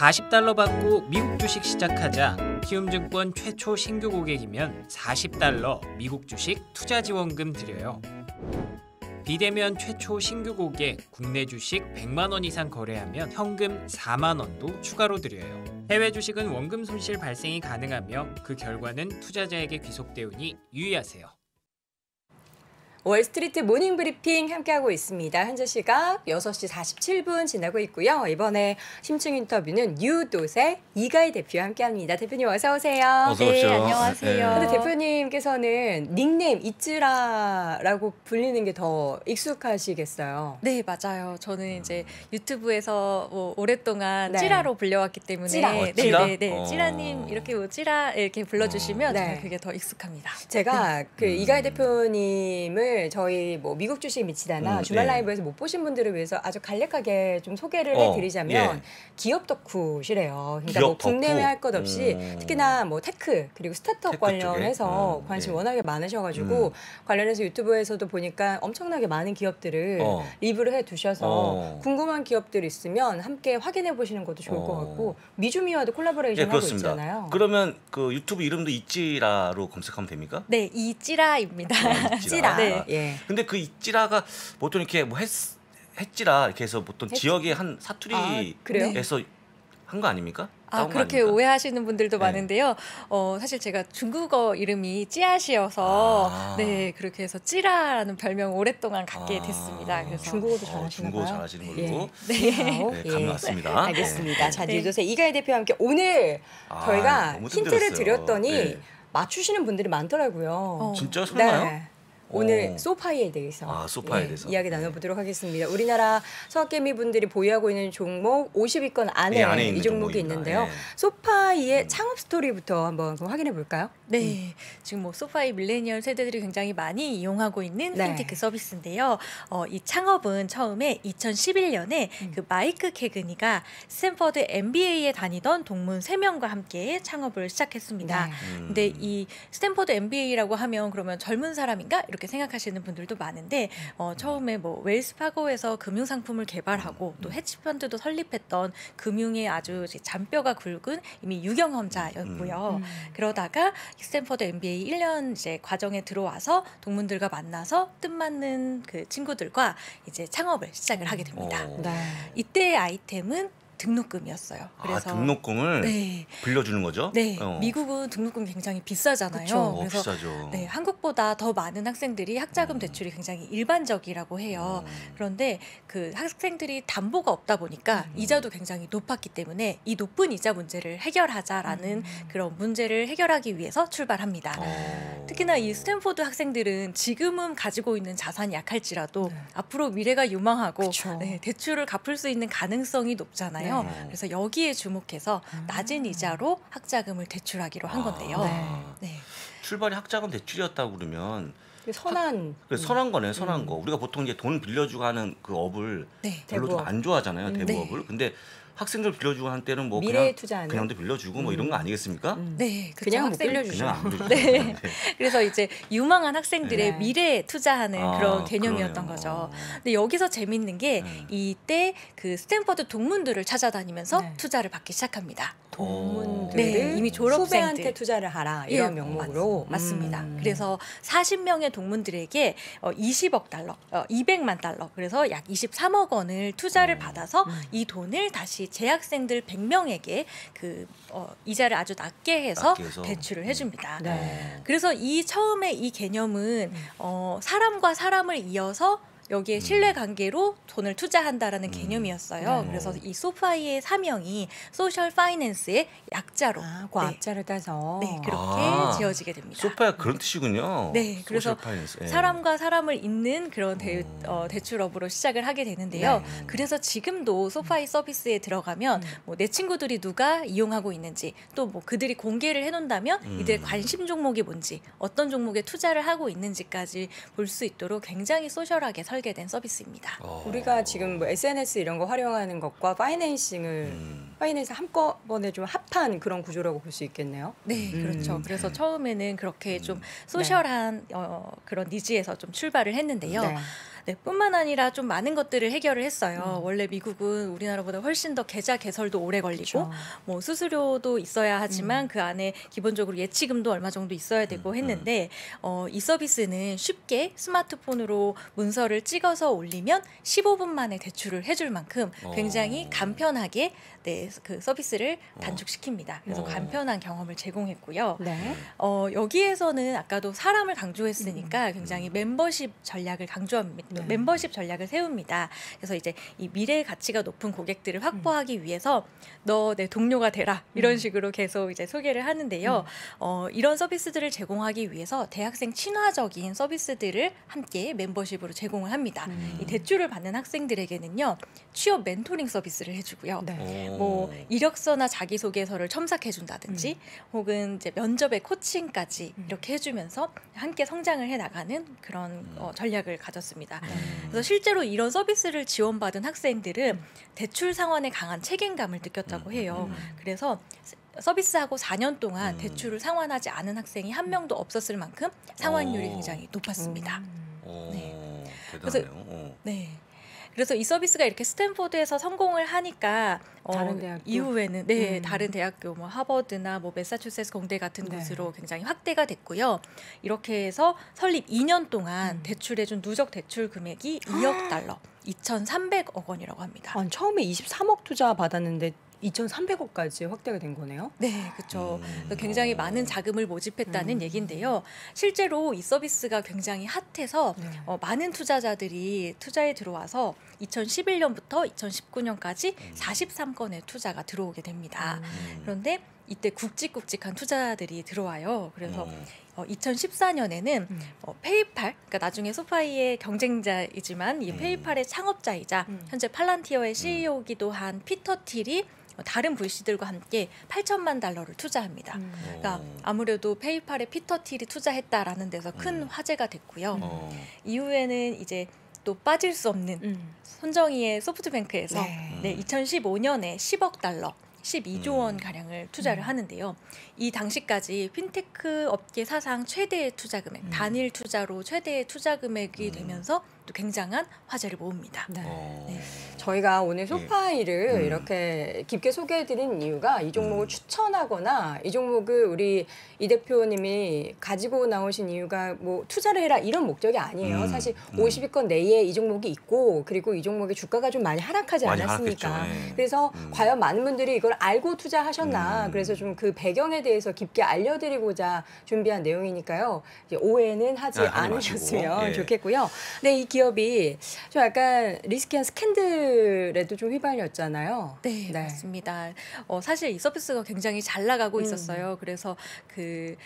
$40 받고 미국 주식 시작하자 키움증권 최초 신규 고객이면 $40 미국 주식 투자 지원금 드려요. 비대면 최초 신규 고객 국내 주식 100만원 이상 거래하면 현금 4만원도 추가로 드려요. 해외 주식은 원금 손실 발생이 가능하며 그 결과는 투자자에게 귀속되오니 유의하세요. 월스트리트 모닝 브리핑 함께하고 있습니다. 현재 시각 6시 47분 지나고 있고요. 이번에 심층 인터뷰는 뉴도세 이가희 대표와 함께합니다. 대표님 어서 오세요. 어서 오십시오. 네, 안녕하세요. 근데 대표님께서는 닉네임 이찌라라고 불리는 게 더 익숙하시겠어요. 네, 맞아요. 저는 이제 유튜브에서 뭐 오랫동안 네. 찌라로 불려왔기 때문에 찌라? 네. 찌라님 이렇게 뭐 찌라 이렇게 불러주시면 네. 저는 그게 더 익숙합니다. 제가 그 이가희 대표님을 저희 뭐 미국 주식 미치다나 주말 라이브에서 못 보신 분들을 위해서 아주 간략하게 좀 소개를 해드리자면 예. 기업 덕후시래요. 그러니까 기업 뭐 국내외 할 것 없이 특히나 뭐 테크 그리고 스타트업 테크 관련해서 관심 예. 워낙에 많으셔가지고 관련해서 유튜브에서도 보니까 엄청나게 많은 기업들을 리뷰를 해두셔서 궁금한 기업들 있으면 함께 확인해 보시는 것도 좋을 것 같고 미주미와도 콜라보레이션 예, 하고 그렇습니다. 있잖아요. 그러면 그 유튜브 이름도 이찌라로 검색하면 됩니까? 네, 이찌라입니다. 아, 이찌라. 네. 예. 근데 그 이찌라가 보통 이렇게 뭐 했지라 이렇게 해서 보통 지역의 한 사투리에서 한 거 아닙니까? 아, 그렇게 아닙니까? 오해하시는 분들도 많은데요. 사실 제가 중국어 이름이 찌아시여서 네, 그렇게 해서 찌라라는 별명을 오랫동안 갖게 됐습니다. 그래서 중국어도 잘하시는 거예요? 중국어 잘하시는 걸로. 네. 감사합니다. 알겠습니다. 자, 뉴도세 이가희 대표와 함께 오늘 저희가 힌트를 드렸더니 맞추시는 분들이 많더라고요. 진짜 설마요? 네. 오늘 소파이에 대해서, 소파이에 대해서. 이야기 나눠보도록 하겠습니다. 우리나라 소아개미분들이 보유하고 있는 종목 50위권 안에 이 종목이 있는데요. 소파이의 창업 스토리부터 한번 확인해 볼까요? 네, 지금 뭐 소파이 밀레니얼 세대들이 굉장히 많이 이용하고 있는 핀테크 서비스인데요. 이 창업은 처음에 2011년에 그 마이크 케그니가 스탠퍼드 MBA에 다니던 동문 3명과 함께 창업을 시작했습니다. 근데 이 스탠퍼드 MBA라고 하면 그러면 젊은 사람인가? 이렇게 생각하시는 분들도 많은데 처음에 뭐 웰스파고에서 금융 상품을 개발하고 또 헤지펀드도 설립했던 금융의 아주 잔뼈가 굵은 이미 유경험자였고요. 그러다가 스탠퍼드 MBA 1년 이제 과정에 들어와서 동문들과 만나서 뜻맞는 그 친구들과 이제 창업을 시작을 하게 됩니다. 이때의 아이템은 등록금이었어요. 그래서 등록금을 빌려주는 거죠? 네, 미국은 등록금 굉장히 비싸잖아요. 그쵸. 그래서 비싸죠. 네, 한국보다 더 많은 학생들이 학자금 대출이 굉장히 일반적이라고 해요. 그런데 그 학생들이 담보가 없다 보니까 이자도 굉장히 높았기 때문에 이 높은 이자 문제를 해결하자라는 그런 문제를 해결하기 위해서 출발합니다. 특히나 이 스탠퍼드 학생들은 지금은 가지고 있는 자산이 약할지라도 앞으로 미래가 유망하고 대출을 갚을 수 있는 가능성이 높잖아요. 그래서 여기에 주목해서 낮은 이자로 학자금을 대출하기로 한 건데요. 출발이 학자금 대출이었다고 그러면 선한 거네, 선한 거. 우리가 보통 이제 돈 빌려주고 하는 그 업을 별로 좀 안 좋아하잖아요, 대부업을. 근데 학생들 빌려주고 한 때는 뭐 그냥도 빌려주고 뭐 이런 거 아니겠습니까? 네, 그냥 못 빌려주죠. 그래서 이제 유망한 학생들의 미래에 투자하는 그런 개념이었던 거죠. 근데 여기서 재밌는 게 이때 그 스탠퍼드 동문들을 찾아다니면서 투자를 받기 시작합니다. 동문들? 네, 이미 졸업생들. 후배한테 투자를 하라 이런 명목으로. 맞습니다. 그래서 40명의 동문들에게 20억 달러, 200만 달러, 그래서 약 23억 원을 투자를 받아서 이 돈을 다시 재학생들 100명에게 그 이자를 아주 낮게 해서 대출을 해줍니다. 그래서 이 처음에 이 개념은 사람과 사람을 이어서 여기에 신뢰관계로 돈을 투자한다라는 개념이었어요. 그래서 이 소파이의 사명이 소셜 파이낸스의 약자로 과학자를 따서 그렇게 지어지게 됩니다. 소파이가 그런 뜻이군요. 네, 그래서 사람과 사람을 잇는 그런 대출업으로 시작을 하게 되는데요. 그래서 지금도 소파이 서비스에 들어가면 뭐 내 친구들이 누가 이용하고 있는지 또 뭐 그들이 공개를 해놓는다면 이들의 관심 종목이 뭔지 어떤 종목에 투자를 하고 있는지까지 볼 수 있도록 굉장히 소셜하게 설계된 서비스입니다. 우리가 지금 뭐 SNS 이런 거 활용하는 것과 파이낸싱을 한꺼번에 좀 합한 그런 구조라고 볼 수 있겠네요. 네, 그렇죠. 그래서 처음에는 그렇게 좀 소셜한 그런 니즈에서 좀 출발을 했는데요. 네, 뿐만 아니라 좀 많은 것들을 해결을 했어요. 원래 미국은 우리나라보다 훨씬 더 계좌 개설도 오래 걸리고 그렇죠. 뭐 수수료도 있어야 하지만 그 안에 기본적으로 예치금도 얼마 정도 있어야 되고 했는데 이 서비스는 쉽게 스마트폰으로 문서를 찍어서 올리면 15분 만에 대출을 해줄 만큼 굉장히 간편하게 네, 그 서비스를 단축시킵니다. 그래서 간편한 경험을 제공했고요. 네. 여기에서는 아까도 사람을 강조했으니까 굉장히 멤버십 전략을 강조합니다. 네. 멤버십 전략을 세웁니다. 그래서 이제 이 미래의 가치가 높은 고객들을 확보하기 위해서 너 내 동료가 되라 이런 식으로 계속 이제 소개를 하는데요. 이런 서비스들을 제공하기 위해서 대학생 친화적인 서비스들을 함께 멤버십으로 제공을 합니다. 이 대출을 받는 학생들에게는요 취업 멘토링 서비스를 해주고요. 네. 뭐 이력서나 자기소개서를 첨삭해준다든지 혹은 이제 면접의 코칭까지 이렇게 해주면서 함께 성장을 해나가는 그런 전략을 가졌습니다. 그래서 실제로 이런 서비스를 지원받은 학생들은 대출 상환에 강한 책임감을 느꼈다고 해요. 그래서 서비스하고 4년 동안 대출을 상환하지 않은 학생이 한 명도 없었을 만큼 상환율이 굉장히 높았습니다. 네. 대단하네요. 그래서, 네. 그래서 이 서비스가 이렇게 스탠퍼드에서 성공을 하니까 다른 대학교? 이후에는 네 다른 대학교 뭐 하버드나 뭐 매사추세츠 공대 같은 네. 곳으로 굉장히 확대가 됐고요. 이렇게 해서 설립 2년 동안 대출해준 누적 대출 금액이 2억 달러, 2,300억 원이라고 합니다. 아니, 처음에 23억 투자 받았는데 2,300억까지 확대가 된 거네요? 네, 그렇죠. 굉장히 많은 자금을 모집했다는 얘기인데요. 실제로 이 서비스가 굉장히 핫해서 많은 투자자들이 투자에 들어와서 2011년부터 2019년까지 43건의 투자가 들어오게 됩니다. 그런데 이때 굵직굵직한 투자들이 들어와요. 그래서 2014년에는 페이팔, 그러니까 나중에 소파이의 경쟁자이지만 이 페이팔의 창업자이자 현재 팔란티어의 CEO이기도 한 피터 틸이 다른 VC들과 함께 8천만 달러를 투자합니다. 그러니까 아무래도 페이팔에 피터 틸이 투자했다라는 데서 큰 화제가 됐고요. 이후에는 이제 또 빠질 수 없는 손정희의 소프트뱅크에서 네, 2015년에 10억 달러 12조 원 가량을 투자를 하는데요. 이 당시까지 핀테크 업계 사상 최대의 투자 금액, 단일 투자로 최대의 투자 금액이 되면서 또 굉장한 화제를 모읍니다. 네. 네. 저희가 오늘 소파이를 이렇게 깊게 소개해드린 이유가 이 종목을 추천하거나 이 종목을 우리 이 대표님이 가지고 나오신 이유가 뭐 투자를 해라 이런 목적이 아니에요. 사실 50위권 내에 이 종목이 있고 그리고 이 종목의 주가가 좀 많이 하락하지 않았습니까? 네. 그래서 과연 많은 분들이 이걸 알고 투자하셨나 그래서 좀 그 배경에 대해서 깊게 알려드리고자 준비한 내용이니까요. 이제 오해는 하지 않으셨으면 좋겠고요. 네, 이 기업이 좀 약간 리스키한 스캔들에도 좀 휘발렸잖아요. 네, 네. 맞습니다. 사실 이 서비스가 굉장히 잘 나가고 있었어요. 그래서 그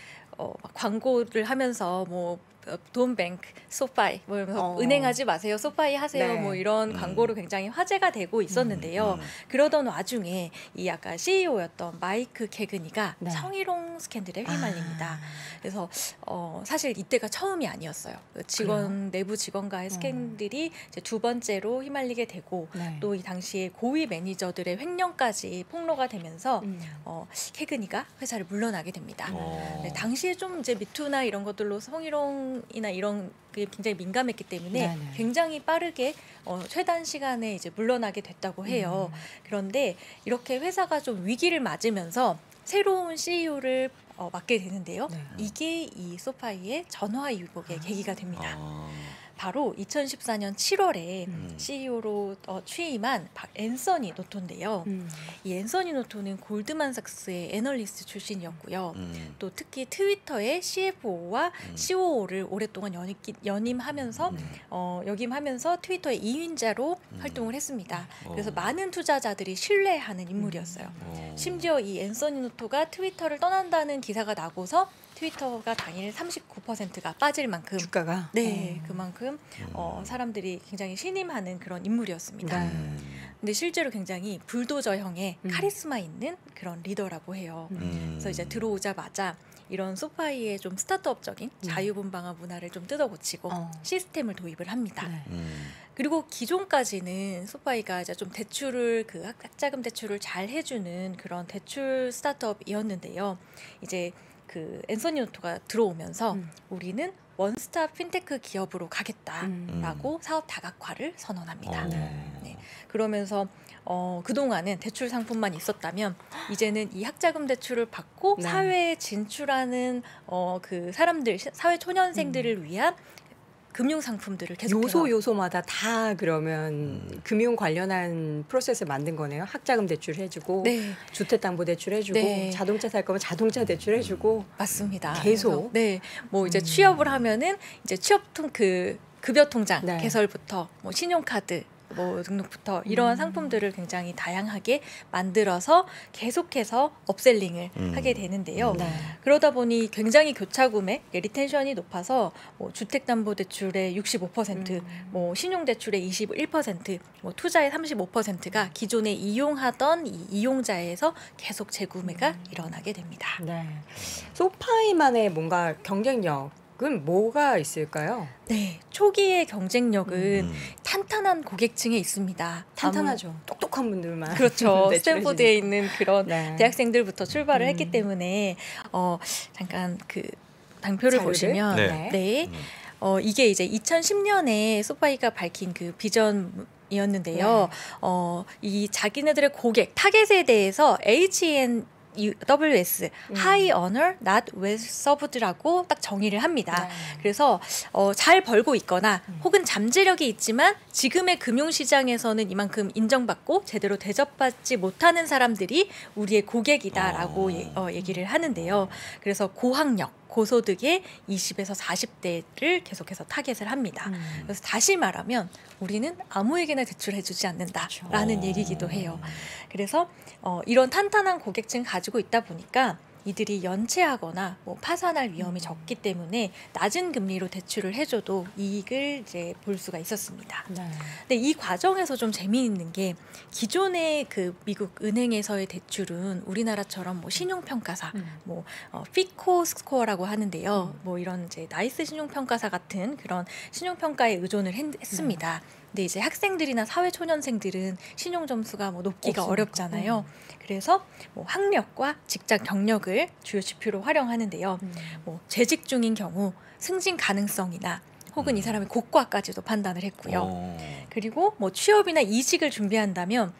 광고를 하면서 뭐 돈 뱅크, 소파이, 뭐 이러면서 은행하지 마세요, 소파이 하세요, 네. 뭐 이런 광고로 굉장히 화제가 되고 있었는데요. 그러던 와중에 이 아까 CEO였던 마이크 캐그니가 네. 성희롱 스캔들에 휘말립니다. 그래서 사실 이때가 처음이 아니었어요. 직원 내부 직원과의 스캔들이 이제 두 번째로 휘말리게 되고 네. 또 이 당시에 고위 매니저들의 횡령까지 폭로가 되면서 캐그니가 회사를 물러나게 됩니다. 네, 당시에 좀 이제 미투나 이런 것들로 성희롱 이나 이런 게 굉장히 민감했기 때문에 네네. 굉장히 빠르게 최단 시간에 이제 물러나게 됐다고 해요. 그런데 이렇게 회사가 좀 위기를 맞으면서 새로운 CEO를 맡게 되는데요. 네. 이게 이 소파이의 전화 유복의 계기가 됩니다. 바로 2014년 7월에 CEO로 취임한 앤서니 노토인데요. 이 앤서니 노토는 골드만삭스의 애널리스트 출신이었고요. 또 특히 트위터의 CFO와 COO를 오랫동안 연임하면서 역임하면서 트위터의 2인자로 활동을 했습니다. 그래서 많은 투자자들이 신뢰하는 인물이었어요. 심지어 이 앤서니 노토가 트위터를 떠난다는 기사가 나고서 트위터가 당일 39%가 빠질 만큼 주가가? 네, 그만큼 사람들이 굉장히 신임하는 그런 인물이었습니다. 근데 실제로 굉장히 불도저형의 카리스마 있는 그런 리더라고 해요. 그래서 이제 들어오자마자 이런 소파이의 좀 스타트업적인 자유분방한 문화를 좀 뜯어고치고 시스템을 도입을 합니다. 네. 그리고 기존까지는 소파이가 이제 좀 대출을 그 학자금 대출을 잘 해주는 그런 대출 스타트업이었는데요. 이제 그 앤서니 노토가 들어오면서 우리는 원스톱 핀테크 기업으로 가겠다라고 사업 다각화를 선언합니다. 네. 그러면서 그동안은 대출 상품만 있었다면 이제는 이 학자금 대출을 받고 네. 사회에 진출하는 그 사람들, 사회 초년생들을 위한 금융 상품들을 계속 요소마다 다 그러면 금융 관련한 프로세스를 만든 거네요. 학자금 대출 해주고 네. 주택담보 대출 해주고 네. 자동차 살 거면 자동차 대출 해주고 맞습니다. 계속 네, 뭐 이제 취업을 하면은 이제 그 급여 통장 네. 개설부터 뭐 신용카드 뭐 등록부터 이러한 상품들을 굉장히 다양하게 만들어서 계속해서 업셀링을 하게 되는데요. 네. 그러다 보니 굉장히 교차구매, 리텐션이 높아서 뭐 주택담보대출의 65%, 뭐 신용대출의 21%, 뭐 투자의 35%가 기존에 이용하던 이 이용자에서 계속 재구매가 일어나게 됩니다. 네. 소파이만의 뭔가 경쟁력. 그럼 뭐가 있을까요? 네, 초기의 경쟁력은 탄탄한 고객층에 있습니다. 탄탄하죠. 똑똑한 분들만. 그렇죠. 스탠퍼드에 있는 그런 네. 대학생들부터 출발을 했기 때문에 잠깐 그 당표를 자료를? 보시면 네. 네. 이게 이제 2010년에 소파이가 밝힌 그 비전 이었는데요. 네. 이 자기네들의 고객 타겟에 대해서 HSBC High Earner, Not Well Served라고 딱 정의를 합니다. 네. 그래서 잘 벌고 있거나 혹은 잠재력이 있지만 지금의 금융시장에서는 이만큼 인정받고 제대로 대접받지 못하는 사람들이 우리의 고객이다라고 얘기를 하는데요. 그래서 고학력, 고소득의 20에서 40대를 계속해서 타겟을 합니다. 그래서 다시 말하면 우리는 아무에게나 대출해주지 않는다라는 그렇죠. 얘기이기도 해요. 그래서 이런 탄탄한 고객층 가지고 있다 보니까 이들이 연체하거나 뭐 파산할 위험이 적기 때문에 낮은 금리로 대출을 해줘도 이익을 이제 볼 수가 있었습니다. 네. 근데 이 과정에서 좀 재미있는 게 기존의 그 미국 은행에서의 대출은 우리나라처럼 뭐 신용평가사, 뭐 피코 스코어라고 하는데요, 뭐 이런 이제 나이스 신용평가사 같은 그런 신용평가에 의존을 했습니다. 근데 이제 학생들이나 사회초년생들은 신용점수가 뭐 높기가 없습니까? 어렵잖아요. 그래서 뭐 학력과 직장 경력을 주요 지표로 활용하는데요. 뭐 재직 중인 경우 승진 가능성이나 혹은 이 사람의 고과까지도 판단을 했고요. 그리고 뭐 취업이나 이직을 준비한다면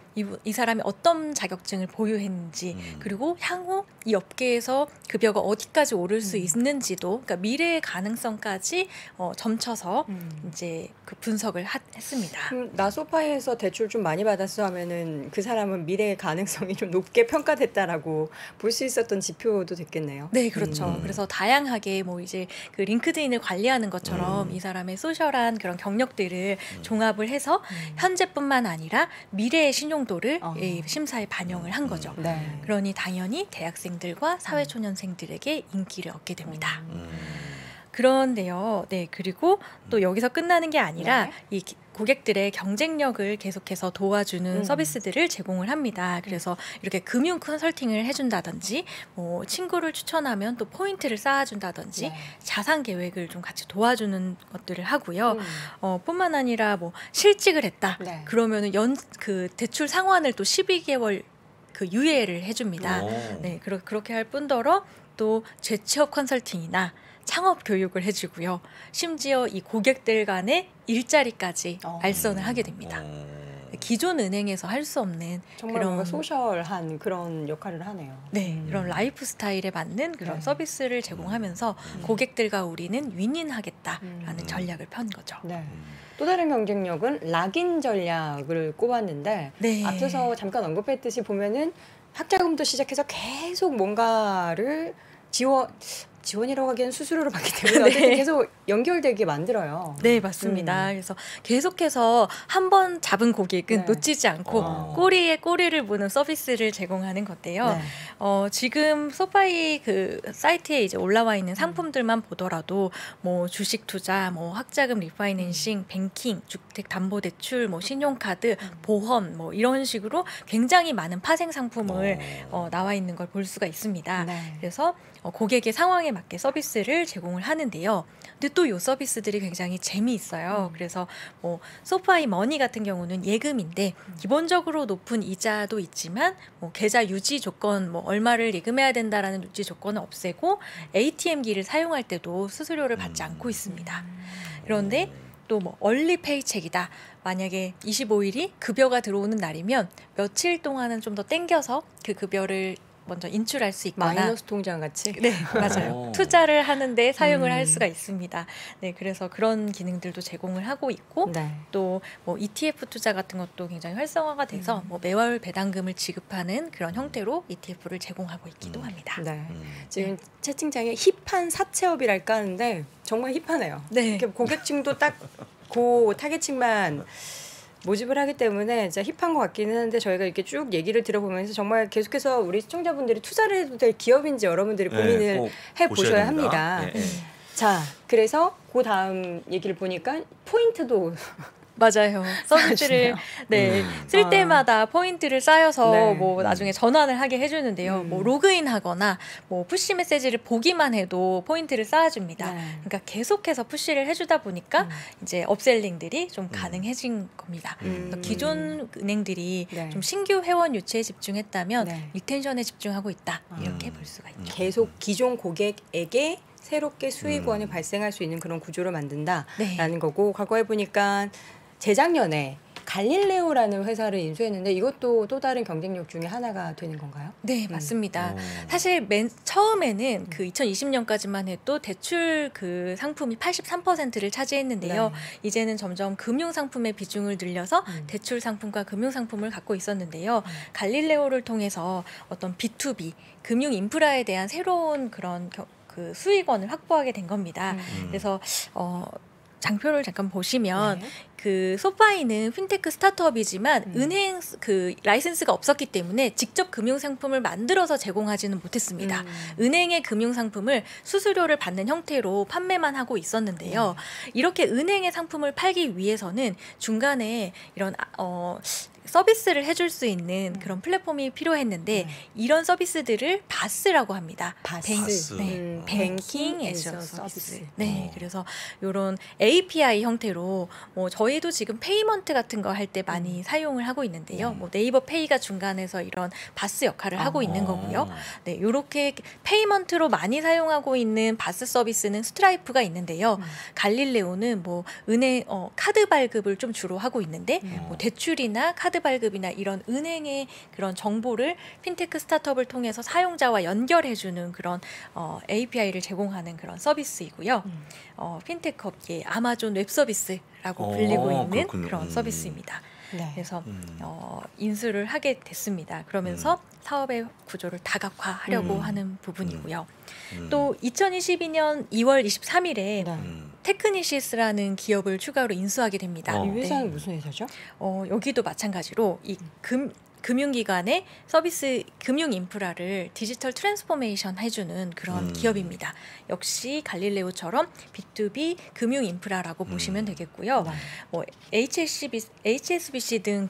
이 사람이 어떤 자격증을 보유했는지 그리고 향후 이 업계에서 급여가 어디까지 오를 수 있는지도 그러니까 미래의 가능성까지 점쳐서 이제 그 분석을 했습니다. 나 소파이에서 대출 좀 많이 받았어 하면은 그 사람은 미래의 가능성이 좀 높게 평가됐다라고 볼 수 있었던 지표도 됐겠네요. 네, 그렇죠. 그래서 다양하게 뭐 이제 그 링크드인을 관리하는 것처럼 이 사람의 소셜한 그런 경력들을 종합을 해서 현재뿐만 아니라 미래의 신용 도를 심사에 반영을 한 거죠. 네. 그러니 당연히 대학생들과 사회초년생들에게 인기를 얻게 됩니다. 그런데요. 네, 그리고 또 여기서 끝나는 게 아니라 네. 이 고객들의 경쟁력을 계속해서 도와주는 서비스들을 제공을 합니다. 그래서 이렇게 금융 컨설팅을 해준다든지 뭐 친구를 추천하면 또 포인트를 쌓아준다든지 네. 자산 계획을 좀 같이 도와주는 것들을 하고요. 뿐만 아니라 뭐 실직을 했다. 네. 그러면은 그 대출 상환을 또 12개월 그 유예를 해줍니다. 네, 그렇게 할 뿐더러 또 재취업 컨설팅이나 창업 교육을 해주고요. 심지어 이 고객들 간의 일자리까지 알선을 하게 됩니다. 기존 은행에서 할 수 없는 정말 그런 소셜한 그런 역할을 하네요. 네, 그런 라이프 스타일에 맞는 그런 네. 서비스를 제공하면서 고객들과 우리는 윈윈하겠다라는 전략을 편 거죠. 네. 또 다른 경쟁력은 락인 전략을 꼽았는데 네. 앞서서 잠깐 언급했듯이 보면은 학자금도 시작해서 계속 뭔가를 지원이라고 하기엔 수수료로 받기 때문에 네. 어쨌든 계속 연결되게 만들어요. 네, 맞습니다. 그래서 계속해서 한번 잡은 고객은 네. 놓치지 않고 꼬리에 꼬리를 무는 서비스를 제공하는 건데요. 네. 지금 소파이 그 사이트에 이제 올라와 있는 상품들만 보더라도 뭐 주식 투자, 뭐 학자금 리파이낸싱, 뱅킹, 주택 담보 대출, 뭐 신용카드, 보험 뭐 이런 식으로 굉장히 많은 파생 상품을 나와 있는 걸 볼 수가 있습니다. 네. 그래서 고객의 상황에 맞게 서비스를 제공을 하는데요. 근데 또 요 서비스들이 굉장히 재미있어요. 그래서 뭐 소파이 머니 같은 경우는 예금인데 기본적으로 높은 이자도 있지만 뭐 계좌 유지 조건 뭐 얼마를 예금해야 된다라는 유지 조건을 없애고 ATM기를 사용할 때도 수수료를 받지 않고 있습니다. 그런데 또 뭐 얼리 페이첵이다. 만약에 25일이 급여가 들어오는 날이면 며칠 동안은 좀 더 땡겨서 그 급여를 먼저 인출할 수 있거나 마이너스 통장 같이? 네, 맞아요. 투자를 하는데 사용을 할 수가 있습니다. 네, 그래서 그런 기능들도 제공을 하고 있고 네. 또 뭐 ETF 투자 같은 것도 굉장히 활성화가 돼서 뭐 매월 배당금을 지급하는 그런 형태로 ETF를 제공하고 있기도 합니다. 네. 지금 채팅창에 힙한 사채업이랄까 하는데 정말 힙하네요. 네. 고객층도 딱 그 타겟층만 모집을 하기 때문에 진짜 힙한 것 같기는 한데 저희가 이렇게 쭉 얘기를 들어보면서 정말 계속해서 우리 시청자분들이 투자를 해도 될 기업인지 여러분들이 고민을 네, 해보셔야 합니다. 네, 네. 자, 그래서 그 다음 얘기를 보니까 포인트도 맞아요. 서비스를 네, 쓸 때마다 포인트를 쌓여서 네. 뭐 나중에 전환을 하게 해주는데요. 뭐 로그인하거나 뭐 푸시 메시지를 보기만 해도 포인트를 쌓아줍니다. 네. 그러니까 계속해서 푸시를 해주다 보니까 이제 업셀링들이 좀 가능해진 겁니다. 기존 은행들이 네. 좀 신규 회원 유치에 집중했다면 네. 리텐션에 집중하고 있다 이렇게 볼 수가 있죠. 계속 기존 고객에게 새롭게 수익원이 발생할 수 있는 그런 구조를 만든다라는 네. 거고 과거에 보니까 재작년에 갈릴레오라는 회사를 인수했는데 이것도 또 다른 경쟁력 중에 하나가 되는 건가요? 네, 맞습니다. 사실 처음에는 그 2020년까지만 해도 대출 그 상품이 83%를 차지했는데요. 네. 이제는 점점 금융 상품의 비중을 늘려서 대출 상품과 금융 상품을 갖고 있었는데요. 갈릴레오를 통해서 어떤 B2B, 금융 인프라에 대한 새로운 그런 그 수익원을 확보하게 된 겁니다. 그래서 장표를 잠깐 보시면 네. 그 소파이는 핀테크 스타트업이지만 은행 그 라이센스가 없었기 때문에 직접 금융 상품을 만들어서 제공하지는 못했습니다. 은행의 금융 상품을 수수료를 받는 형태로 판매만 하고 있었는데요. 이렇게 은행의 상품을 팔기 위해서는 중간에 이런 서비스를 해줄 수 있는 그런 플랫폼이 필요했는데 이런 서비스들을 바스라고 합니다. 바스. 네. 뱅킹 애저 서비스. 네, 그래서 이런 API 형태로 뭐 저희도 지금 페이먼트 같은 거 할 때 많이 사용을 하고 있는데요. 뭐 네이버 페이가 중간에서 이런 바스 역할을 하고 있는 거고요. 네, 이렇게 페이먼트로 많이 사용하고 있는 바스 서비스는 스트라이프가 있는데요. 갈릴레오는 뭐 은행 카드 발급을 좀 주로 하고 있는데 뭐 대출이나 카드 발급이나 이런 은행의 그런 정보를 핀테크 스타트업을 통해서 사용자와 연결해주는 그런 API를 제공하는 그런 서비스이고요. 핀테크 업계의 아마존 웹 서비스라고 불리고 있는 그렇군요. 그런 서비스입니다. 네. 그래서 인수를 하게 됐습니다. 그러면서 사업의 구조를 다각화하려고 하는 부분이고요. 또 2022년 2월 23일에 테크니시스라는 기업을 추가로 인수하게 됩니다. 이 회사는 네. 무슨 회사죠? 여기도 마찬가지로 이 금융기관의 서비스 금융 인프라를 디지털 트랜스포메이션 해주는 그런 기업입니다. 역시 갈릴레오처럼 B2B 금융 인프라라고 보시면 되겠고요. 뭐 HSBC 등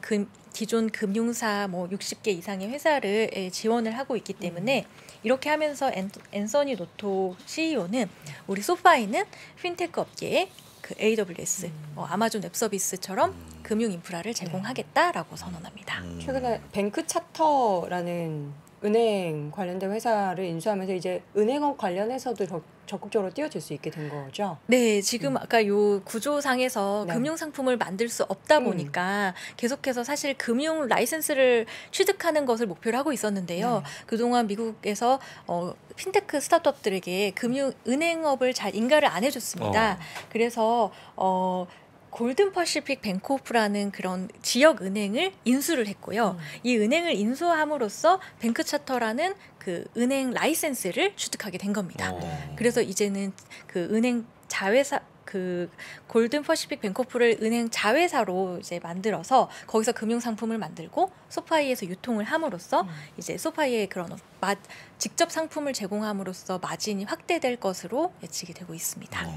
기존 금융사 뭐 60개 이상의 회사를 지원을 하고 있기 때문에 이렇게 하면서 앤서니 노토 CEO는 우리 소파이는 핀테크 업계에 그 AWS, 아마존 웹 서비스처럼 금융 인프라를 제공하겠다라고 선언합니다. 최근에 뱅크 차터라는 은행 관련된 회사를 인수하면서 이제 은행업 관련해서도 적극적으로 뛰어들 수 있게 된 거죠? 네, 지금 아까 요 구조상에서 네. 금융상품을 만들 수 없다 보니까 계속해서 사실 금융 라이센스를 취득하는 것을 목표로 하고 있었는데요. 네. 그동안 미국에서 핀테크 스타트업들에게 은행업을 잘 인가를 안 해줬습니다. 그래서 골든 퍼시픽 뱅코프라는 그런 지역 은행을 인수를 했고요. 이 은행을 인수함으로써 뱅크 차터라는 그 은행 라이센스를 취득하게 된 겁니다. 그래서 이제는 그 은행 자회사 그 골든 퍼시픽 뱅코프를 은행 자회사로 이제 만들어서 거기서 금융 상품을 만들고 소파이에서 유통을 함으로써 이제 소파이의 그런 직접 상품을 제공함으로써 마진이 확대될 것으로 예측이 되고 있습니다.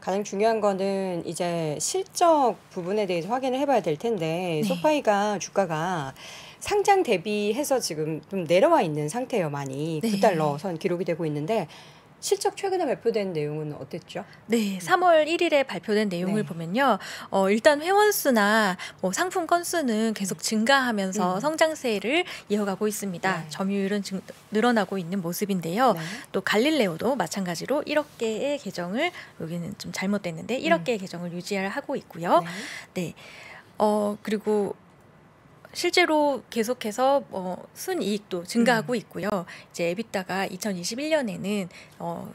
가장 중요한 거는 이제 실적 부분에 대해서 확인을 해봐야 될 텐데 네. 소파이가 주가가 상장 대비해서 지금 좀 내려와 있는 상태예요, 많이. 네. $9선 기록이 되고 있는데 실적 최근에 발표된 내용은 어땠죠? 네, 3월 1일에 발표된 내용을 보면요. 일단 회원수나 뭐 상품 건수는 계속 증가하면서 성장세를 이어가고 있습니다. 점유율은 늘어나고 있는 모습인데요. 네. 또 갈릴레오도 마찬가지로 1억 개의 계정을, 여기는 좀 잘못됐는데 1억 개의 계정을 유지하고 있고요. 네. 그리고 실제로 계속해서 순이익도 증가하고 있고요. 이제 에비타가 2021년에는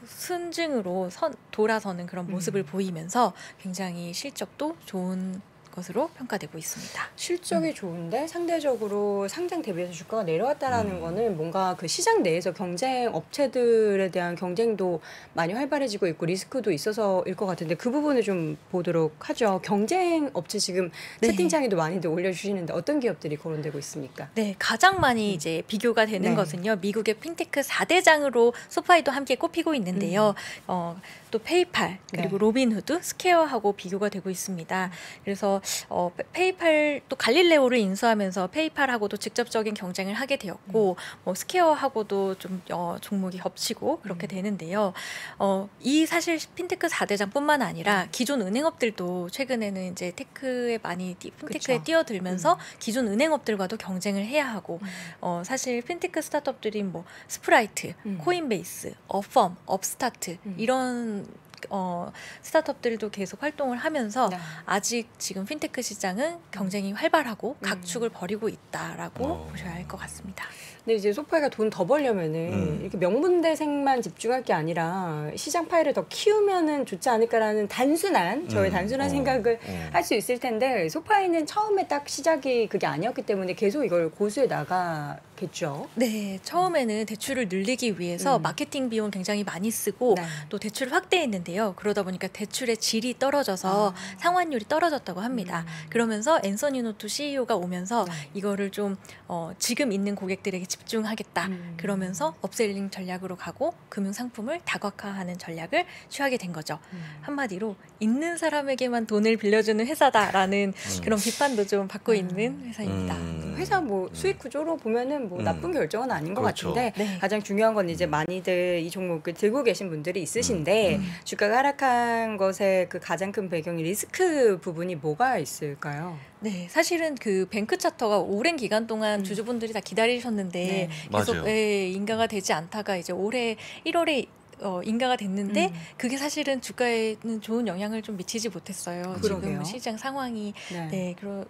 순증으로 돌아서는 그런 모습을 보이면서 굉장히 실적도 좋은 것으로 평가되고 있습니다. 실적이 좋은데 상대적으로 상장 대비해서 주가가 내려왔다라는 거는 뭔가 그 시장 내에서 경쟁 업체들에 대한 경쟁도 많이 활발해지고 있고 리스크도 있어서일 것 같은데 그 부분을 좀 보도록 하죠. 경쟁 업체 지금 채팅창에도 많이들 올려주시는데 어떤 기업들이 거론되고 있습니까? 네, 가장 많이 이제 비교가 되는 것은요. 미국의 핀테크 4대장으로 소파이도 함께 꼽히고 있는데요. 또 페이팔 그리고 로빈후드, 스퀘어하고 비교가 되고 있습니다. 그래서 페이팔 또 갈릴레오를 인수하면서 페이팔하고도 직접적인 경쟁을 하게 되었고 뭐 스퀘어하고도 좀 종목이 겹치고 그렇게 되는데요. 이 사실 핀테크 4대장뿐만 아니라 기존 은행업들도 최근에는 이제 테크에 많이 핀테크에 뛰어들면서 기존 은행업들과도 경쟁을 해야 하고 사실 핀테크 스타트업들인 뭐 스프라이트, 코인베이스, 어펌, 업스타트 이런 스타트업들도 계속 활동을 하면서 아직 지금 핀테크 시장은 경쟁이 활발하고 각축을 벌이고 있다라고 보셔야 할 것 같습니다. 근데 이제 소파이가 돈 더 벌려면은 이렇게 명문대생만 집중할 게 아니라 시장 파이를 더 키우면은 좋지 않을까라는 단순한 저의 단순한 생각을 할 수 있을 텐데 소파이는 처음에 딱 시작이 그게 아니었기 때문에 계속 이걸 고수해 나가겠죠. 네, 처음에는 대출을 늘리기 위해서 마케팅 비용 굉장히 많이 쓰고 또 대출을 확대했는데요. 그러다 보니까 대출의 질이 떨어져서 상환율이 떨어졌다고 합니다. 그러면서 앤서니 노토 CEO가 오면서 이거를 좀 지금 있는 고객들에게 집중하겠다. 그러면서 업셀링 전략으로 가고 금융 상품을 다각화하는 전략을 취하게 된 거죠. 한마디로 있는 사람에게만 돈을 빌려주는 회사다라는 그런 비판도 좀 받고 있는 회사입니다. 회사 뭐 수익 구조로 보면은 뭐 나쁜 결정은 아닌 것 같은데 가장 중요한 건 이제 많이들 이 종목을 들고 계신 분들이 있으신데 주가가 하락한 것의 그 가장 큰 배경이 리스크 부분이 뭐가 있을까요? 네, 사실은 그 뱅크 차터가 오랜 기간 동안 주주분들이 다 기다리셨는데 계속 인가가 되지 않다가 이제 올해 1월에 인가가 됐는데 그게 사실은 주가에는 좋은 영향을 좀 미치지 못했어요. 지금 시장 상황이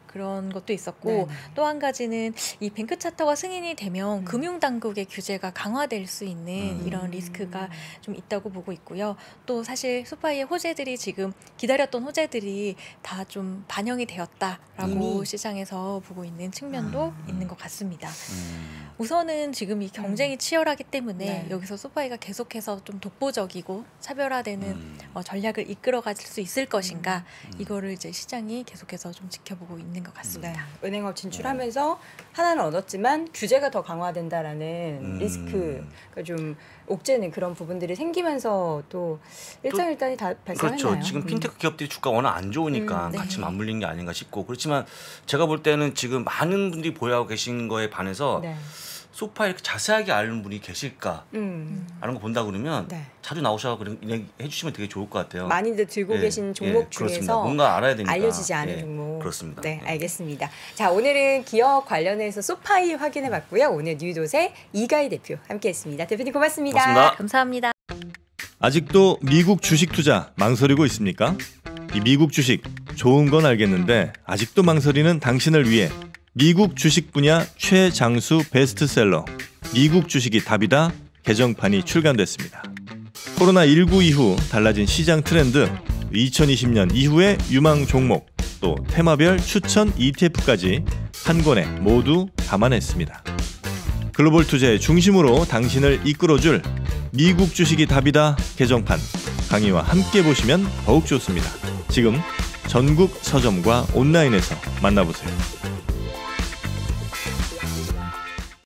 그런 것도 있었고 또 한 가지는 이 뱅크 차터가 승인이 되면 금융당국의 규제가 강화될 수 있는 이런 리스크가 좀 있다고 보고 있고요. 또 사실 소파이의 호재들이 지금 기다렸던 호재들이 다 좀 반영이 되었다라고 시장에서 보고 있는 측면도 있는 것 같습니다. 우선은 지금 이 경쟁이 치열하기 때문에 여기서 소파이가 계속해서 좀 독보적이고 차별화되는 전략을 이끌어갈 수 있을 것인가 이거를 이제 시장이 계속해서 좀 지켜보고 있는 것 같습니다. 은행업 진출하면서 하나는 얻었지만 규제가 더 강화된다라는 리스크가 좀 옥죄는 그런 부분들이 생기면서 또 일장일단이 다 발생하나요? 그렇죠. 지금 핀테크 기업들이 주가 워낙 안 좋으니까 같이 맞물린 게 아닌가 싶고 그렇지만 제가 볼 때는 지금 많은 분들이 보유하고 계신 거에 반해서 소파 이렇게 자세하게 아는 분이 계실까? 아는 거 본다 그러면 자주 나오셔서 해주시면 되게 좋을 것 같아요. 많이들 들고 계신 종목 중에서 그렇습니다. 뭔가 알아야 되니까 알려지지 않은 종목. 그렇습니다. 네, 알겠습니다. 자, 오늘은 기업 관련해서 소파이 확인해봤고요. 오늘 뉴도세 이가희 대표 함께했습니다. 대표님 고맙습니다. 고맙습니다. 감사합니다. 아직도 미국 주식 투자 망설이고 있습니까? 이 미국 주식 좋은 건 알겠는데 아직도 망설이는 당신을 위해 미국 주식 분야 최장수 베스트셀러 미국 주식이 답이다 개정판이 출간됐습니다. 코로나19 이후 달라진 시장 트렌드, 2020년 이후의 유망 종목, 또 테마별 추천 ETF까지 한 권에 모두 담아냈습니다. 글로벌 투자의 중심으로 당신을 이끌어줄 미국 주식이 답이다 개정판 강의와 함께 보시면 더욱 좋습니다. 지금 전국 서점과 온라인에서 만나보세요.